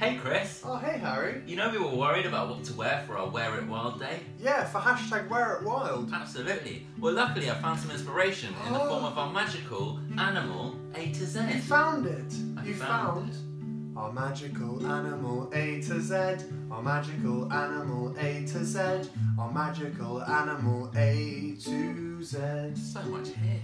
Hey Chris. Oh hey Harry. You know we were worried about what to wear for our Wear It Wild day? Yeah, for hashtag Wear It Wild. Absolutely. Well luckily I found some inspiration in the form of our magical animal A to Z. You found it? You found it. Our magical animal A to Z. Our magical animal A to Z. Our magical animal A to Z. So much here.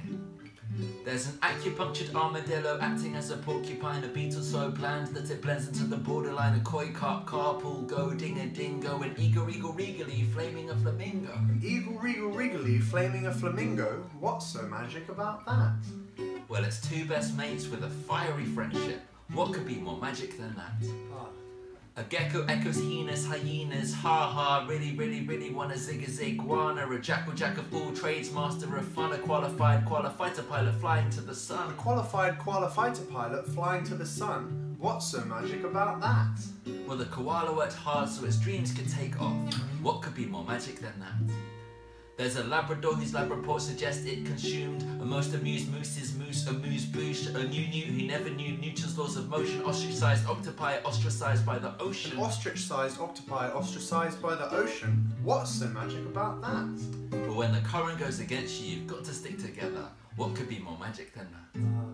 There's an acupunctured armadillo acting as a porcupine, a beetle so bland that it blends into the borderline, a koi carp, carpool, go ding-a-dingo, an eagle-regal-regally flaming a flamingo. An eagle-regal-regally flaming a flamingo? What's so magic about that? Well, it's two best mates with a fiery friendship. What could be more magic than that? A gecko echoes hyenas, hyenas, ha-ha, really wanna zig-a-zig, wanna a jackal-jack of all trades, master of fun, a qualified-qualifighter pilot flying to the sun. A qualified-qualifighter pilot flying to the sun? What's so magic about that? Well, the koala worked hard so its dreams could take off. What could be more magic than that? There's a Labrador whose lab report suggests it consumed a most amused moose's moose, a moose-boosh, a new who never knew Newton's laws of motion, ostrich-sized octopi ostracized by the ocean. An ostrich-sized octopi ostracized by the ocean? What's so magic about that? But when the current goes against you, you've got to stick together. What could be more magic than that?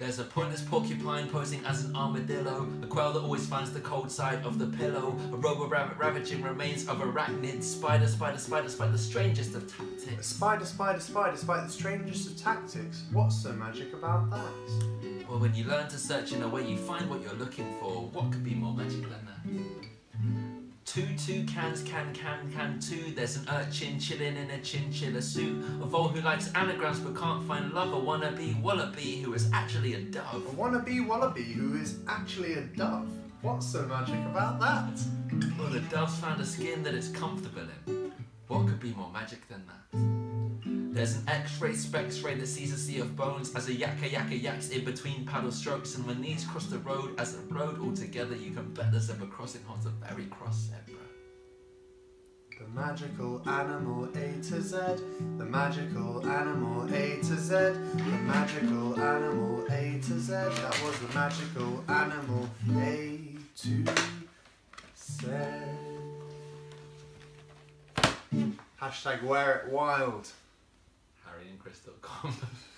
There's a pointless porcupine posing as an armadillo, a quail that always finds the cold side of the pillow, a robo-rabbit ravaging remains of arachnids, spider, the strangest of tactics. Spider, the strangest of tactics? What's so magic about that? Well, when you learn to search in a way you find what you're looking for, what could be more magic than that? Two cans, can two. There's an urchin chilling in a chinchilla suit. A vole who likes anagrams but can't find love. A wannabe wallaby who is actually a dove. A wannabe wallaby who is actually a dove? What's so magic about that? Well, the dove's found a skin that it's comfortable in. What could be more magic than that? There's an X-ray specs-ray that sees a sea of bones as a yaks in between paddle strokes, and when these cross the road as a road altogether, you can bet the zebra crossing holds a very cross zebra. The magical animal A to Z. The magical animal A to Z. The magical animal A to Z. That was the magical animal A to Z. #WearItWild. HarryandChris.com